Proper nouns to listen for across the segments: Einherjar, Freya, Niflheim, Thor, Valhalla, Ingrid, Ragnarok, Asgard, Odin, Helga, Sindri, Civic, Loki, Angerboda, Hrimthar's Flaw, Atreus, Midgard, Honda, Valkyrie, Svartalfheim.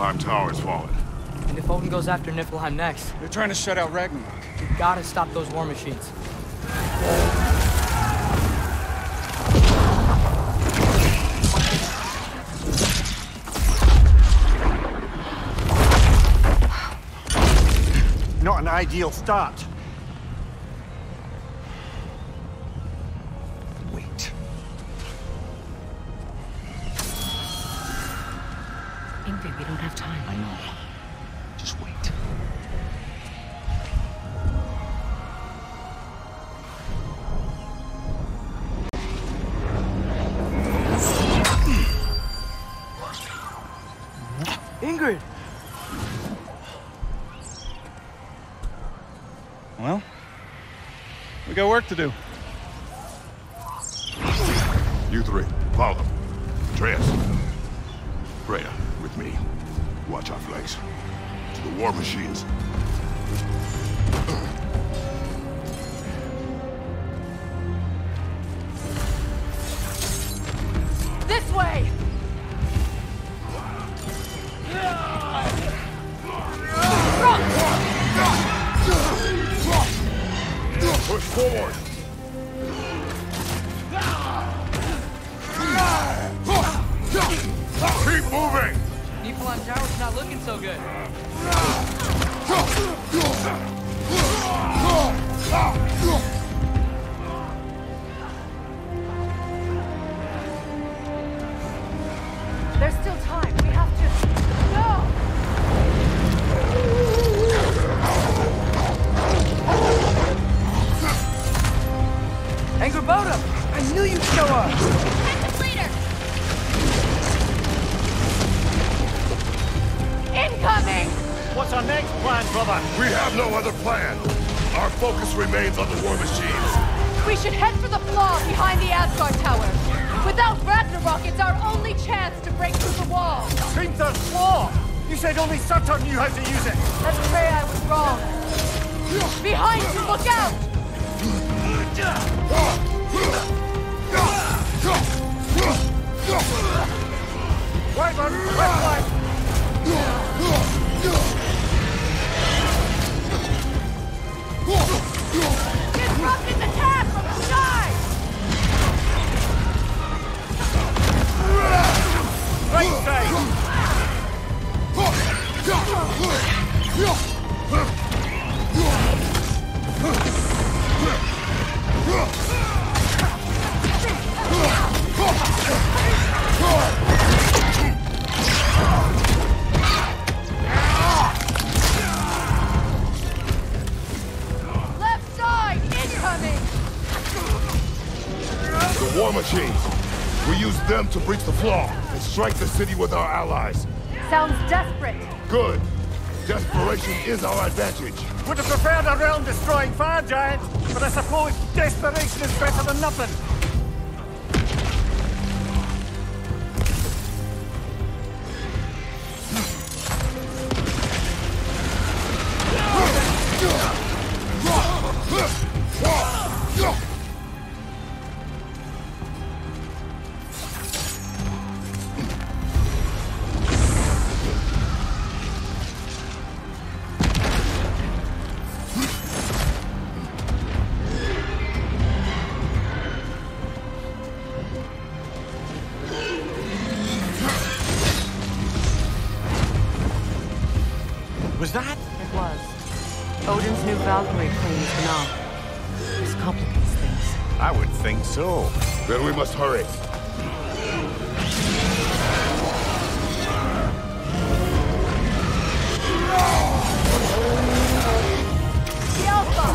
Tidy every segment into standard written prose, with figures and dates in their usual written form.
Niflheim tower's fallen. And if Odin goes after Niflheim next? They're trying to shut out Ragnarok. You gotta stop those war machines. Not an ideal start. Wait. Ingrid, we don't have time. I know. Just wait. Ingrid! Well, we got work to do. You three, follow them. Atreus, Freya, with me. Watch our flanks. To the war machines. This way! Push forward! Keep moving! Niflheim tower's not looking so good. There's still time. We have to... No! Angerboda! I knew you'd show up! Catch us later! Incoming! What's our next plan, brother? We have no other plan! Our focus remains on the war machines. We should head for the flaw behind the Asgard Tower. Without Ragnarok, it's our only chance to break through the wall. Kingdom's flaw! You said only Svartalfheim knew how to use it! That's fair, I was wrong. Behind you, look out! Disrupt his attack from the side! Right side! Left side, incoming! The war machines. We use them to breach the flaw and strike the city with our allies. Sounds desperate. Good. Desperation is our advantage. Would have preferred a realm destroying fire giant, but I suppose desperation is better than nothing. Was that? It was. Odin's new Valkyrie claims the knob. This complicates things. I would think so. Then we must hurry. The Alpha!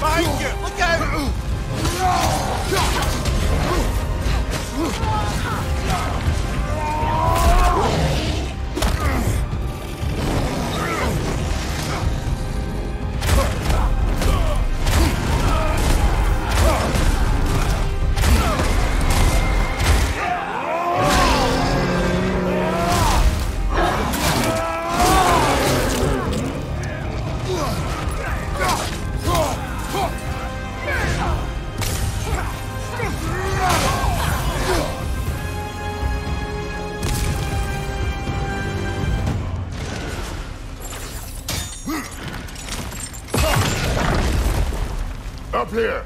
Behind you! up here!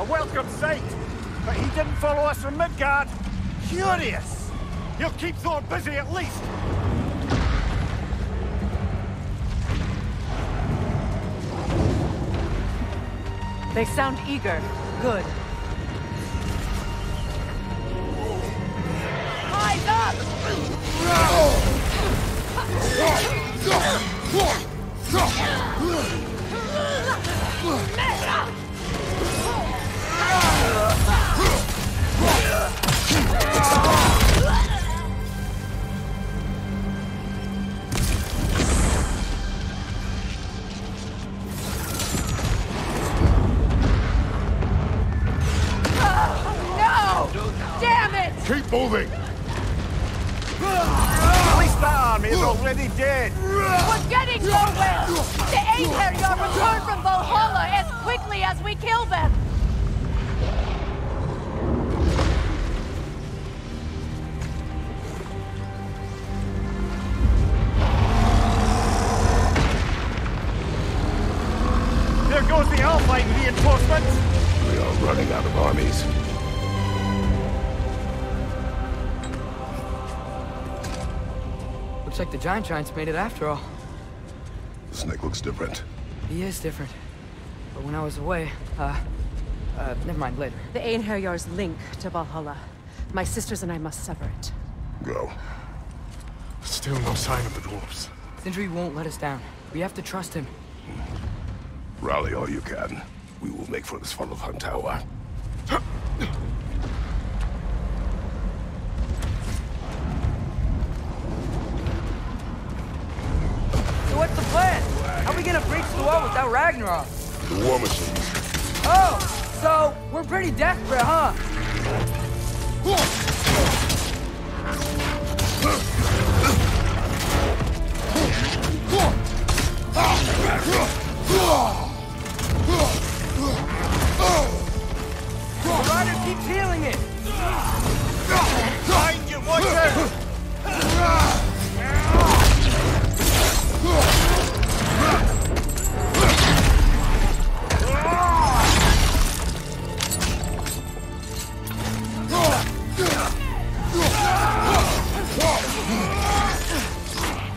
A welcome sight, but he didn't follow us from Midgard. Curious. You'll keep Thor busy at least. They sound eager. Good. Eyes up! No! Damn it! Keep moving! At least that army is already dead! We're getting nowhere! The Einherjar return from Valhalla as quickly as we kill them! There goes the Alpine reinforcements! We are running out of armies. Looks like the Giants made it after all. The snake looks different. He is different. But when I was away, never mind, later. The Einherjar's link to Valhalla. My sisters and I must sever it. Go. Still no sign of the dwarves. Sindri won't let us down. We have to trust him. Rally all you can. We will make for the Svartalfheim Tower. So what's the plan? How are we gonna breach the wall without Ragnarok? The war machines. Oh! So, we're pretty desperate, huh? The rider keeps healing it! Find your voice!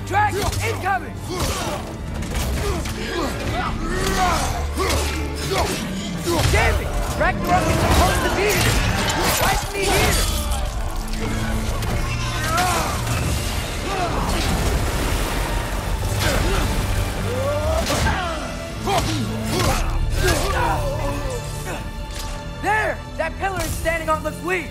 Dragon incoming! Damn it! Ragnarok is supposed to beat it! Fight me here! There! That pillar is standing on the fleet!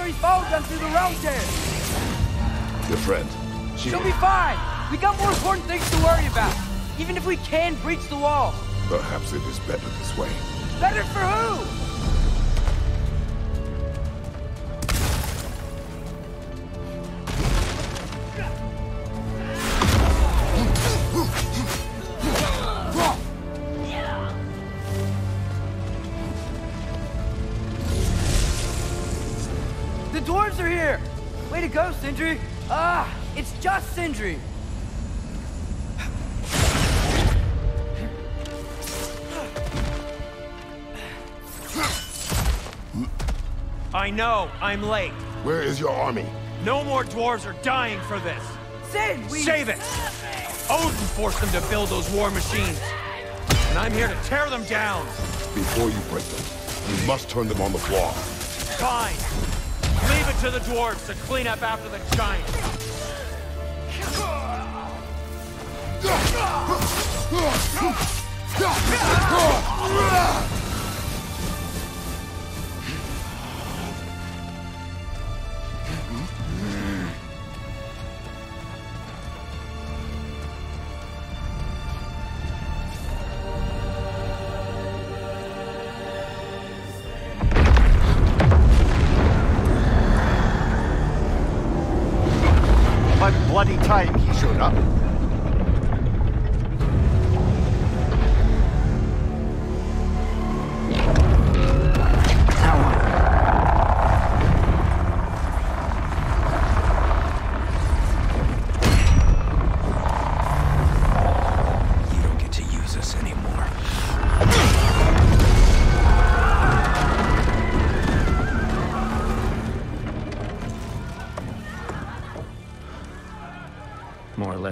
Valkyrie followed them through the realm there. Your friend. She'll be fine. We got more important things to worry about. Even if we can breach the wall. Perhaps it is better this way. Better for who? Go, Sindri! It's just Sindri! I know, I'm late. Where is your army? No more dwarves are dying for this! Sin, we... Save it! Odin forced them to build those war machines, and I'm here to tear them down! Before you break them, you must turn them on the floor. Fine! Leave it to the dwarves to clean up after the giants.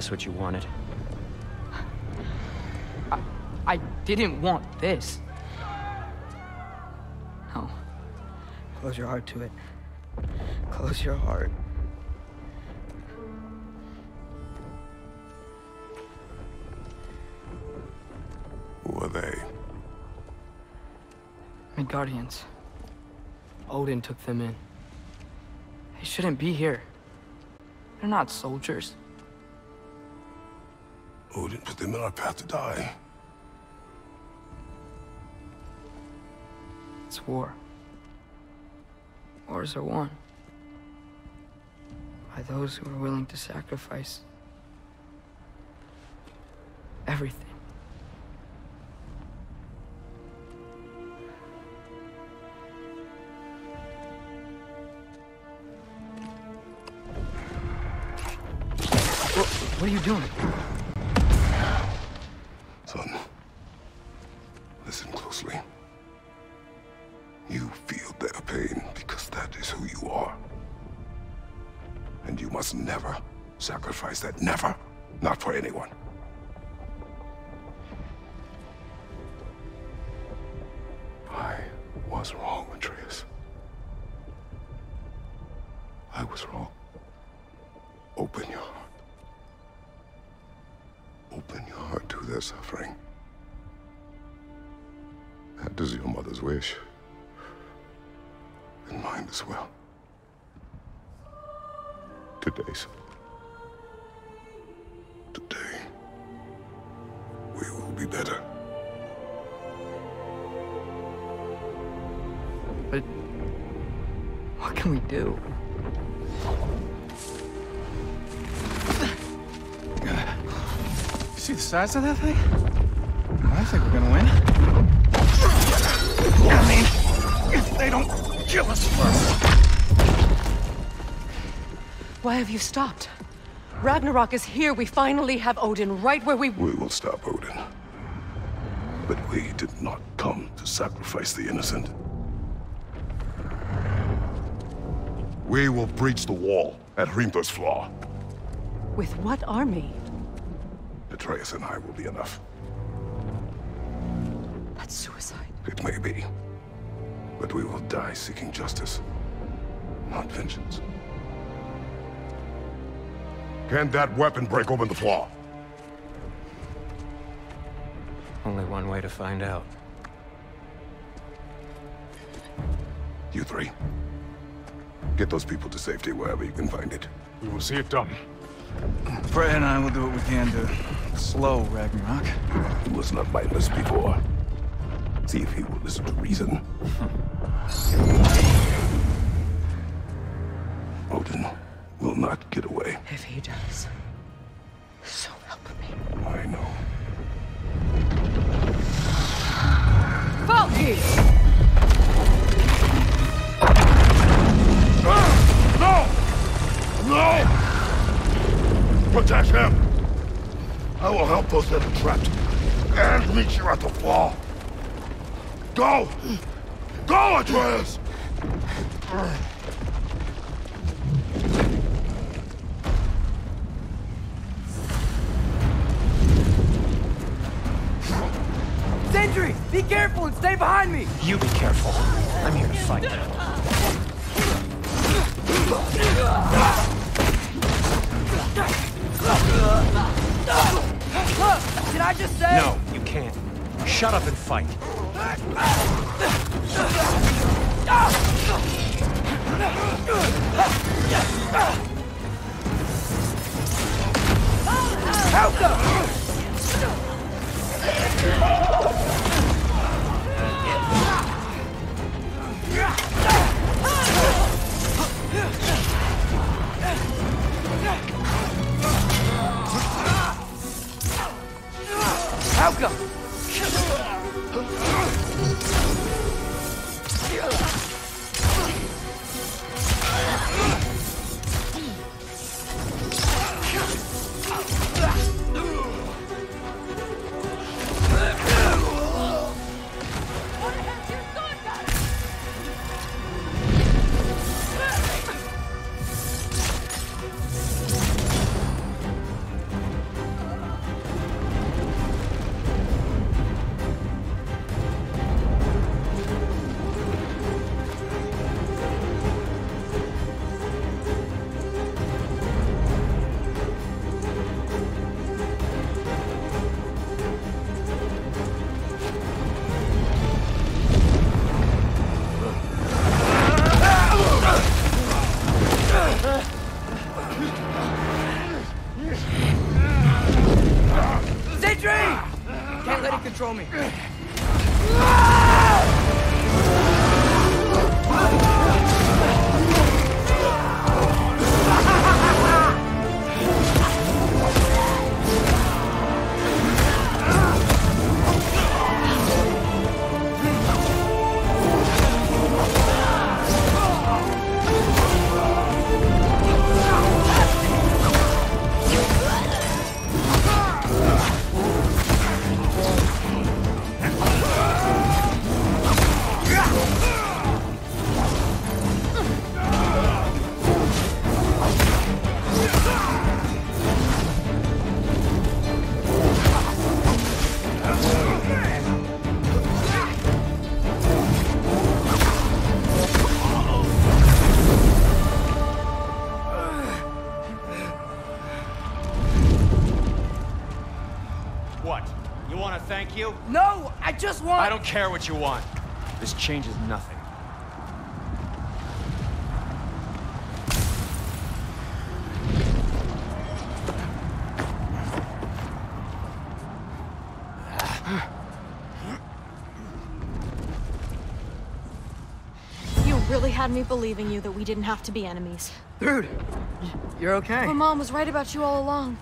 us what you wanted. I didn't want this. No. Close your heart to it. Close your heart. Who are they? Midgardians. Odin took them in. They shouldn't be here. They're not soldiers. Odin put them in our path to die. It's war. Wars are won by those who are willing to sacrifice everything. What are you doing? Son, listen closely. You feel their pain because that is who you are. And you must never sacrifice that. Never. Not for anyone. I was wrong, Atreus. I was wrong. Open your heart. Open your heart to their suffering. That is your mother's wish. And mine as well. Today, son. Today, we will be better. But what can we do? See the size of that thing? I think we're gonna win. I mean, if they don't kill us first. Why have you stopped? Ragnarok is here. We finally have Odin right where we... We will stop Odin. But we did not come to sacrifice the innocent. We will breach the wall at Hrimthar's Flaw. With what army? Atreus and I will be enough. That's suicide. It may be. But we will die seeking justice, not vengeance. Can that weapon break open the flaw? Only one way to find out. You three, get those people to safety wherever you can find it. We will see it done. Freya and I will do what we can to slow Ragnarok. He was not mindless before. See if he will listen to reason. Odin will not get away. If he does, so help me. I know. Valkyrie! No! No! Protect him! I will help those that are trapped, and meet you at the wall. Go! Go, Atreus! Sindri! Be careful and stay behind me! You be careful. I'm here to fight. Did I just say? No, you can't. Shut up and fight. Help them! Helga! Don't let it control me. No, I just want... I don't care what you want. This changes nothing. You really had me believing you that we didn't have to be enemies. Dude, you're okay. My mom was right about you all along.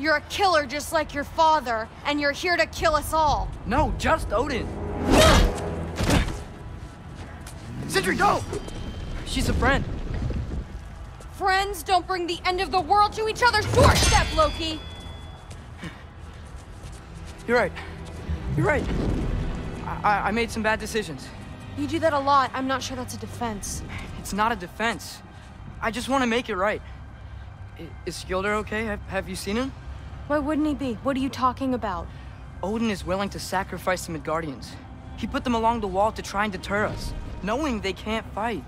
You're a killer just like your father, and you're here to kill us all. No, just Odin. Sindri, don't! She's a friend. Friends don't bring the end of the world to each other's doorstep, Loki! You're right. You're right. I made some bad decisions. You do that a lot. I'm not sure that's a defense. It's not a defense. I just want to make it right. Is Skilder okay? Have you seen him? Why wouldn't he be? What are you talking about? Odin is willing to sacrifice the Midgardians. He put them along the wall to try and deter us, knowing they can't fight.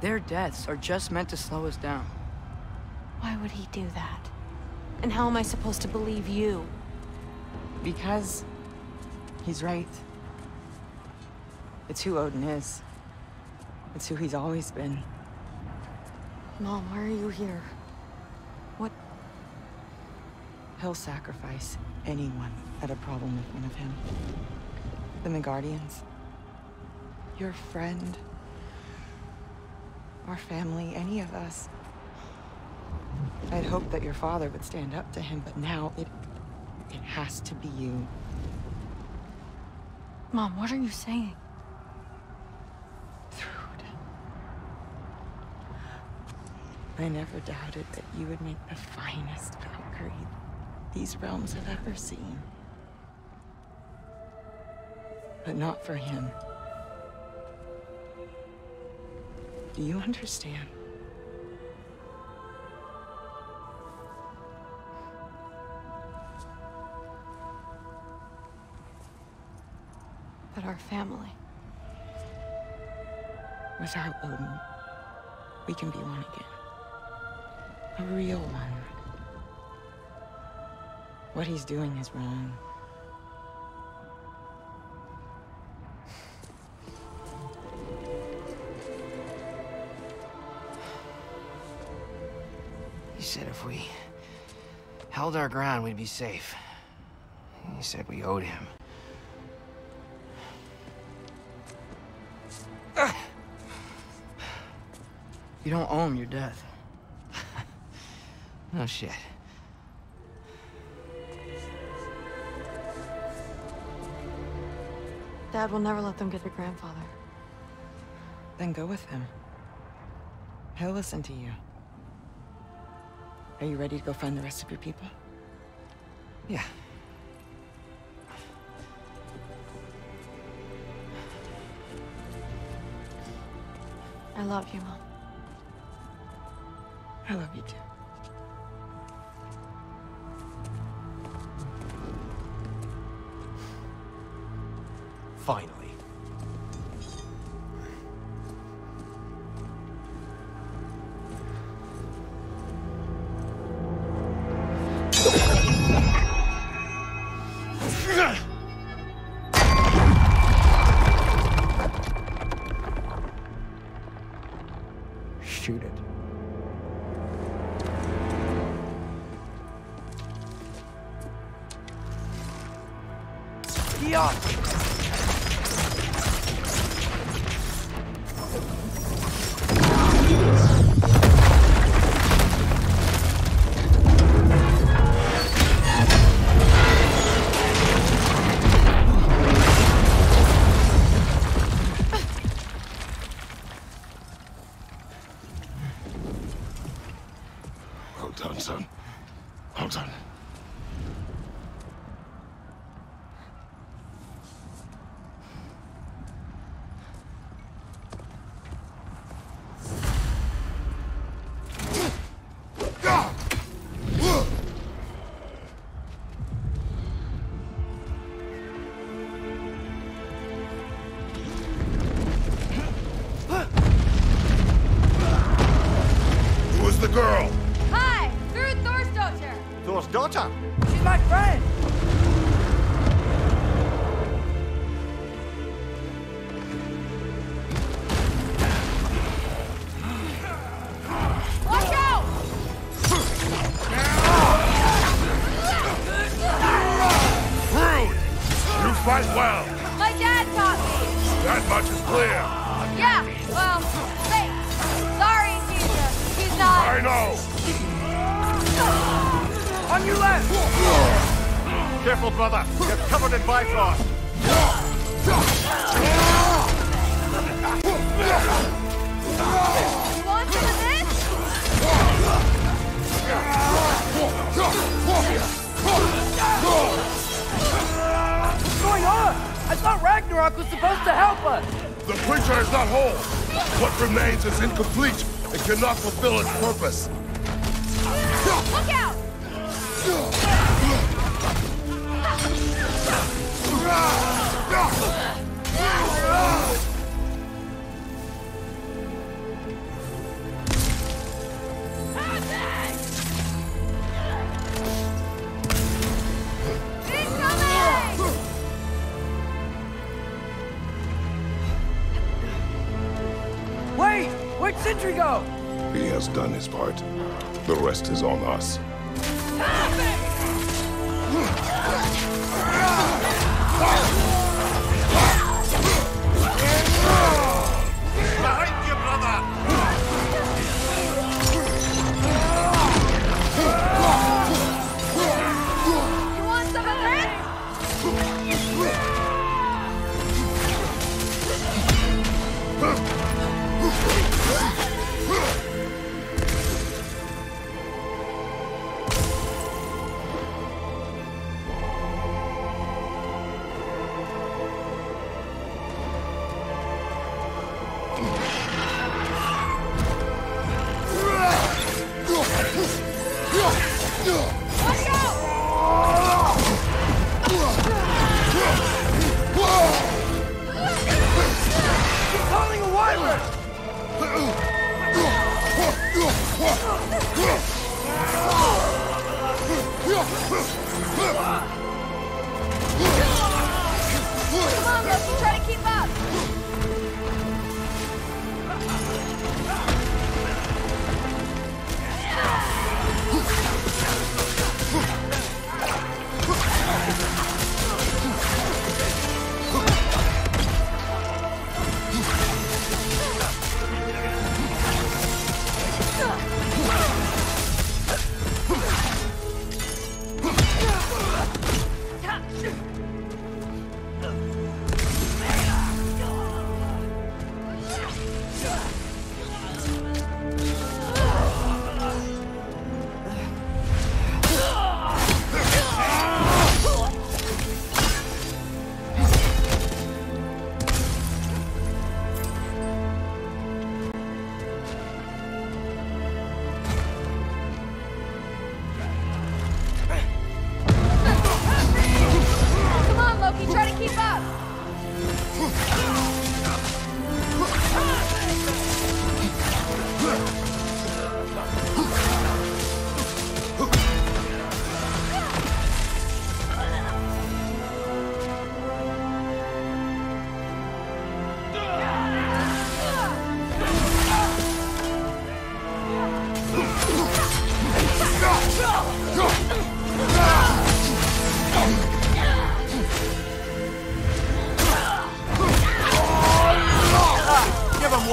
Their deaths are just meant to slow us down. Why would he do that? And how am I supposed to believe you? Because he's right. It's who Odin is. It's who he's always been. Mom, why are you here? What? He'll sacrifice anyone that had a problem with one of him. The Midgardians. Your friend. Our family, any of us. I'd hoped that your father would stand up to him, but now it has to be you. Mom, what are you saying? I never doubted that you would make the finest Valkyrie these realms have ever seen. But not for him. Do you understand? But our family... Without Odin, we can be one again. A real one. What he's doing is wrong. He said if we held our ground, we'd be safe. He said we owed him. You don't owe him your death. No shit. Dad will never let them get their grandfather. Then go with him. He'll listen to you. Are you ready to go find the rest of your people? Yeah. I love you, Mom. I love you too. Finally. Shoot it.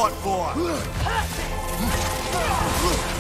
want for?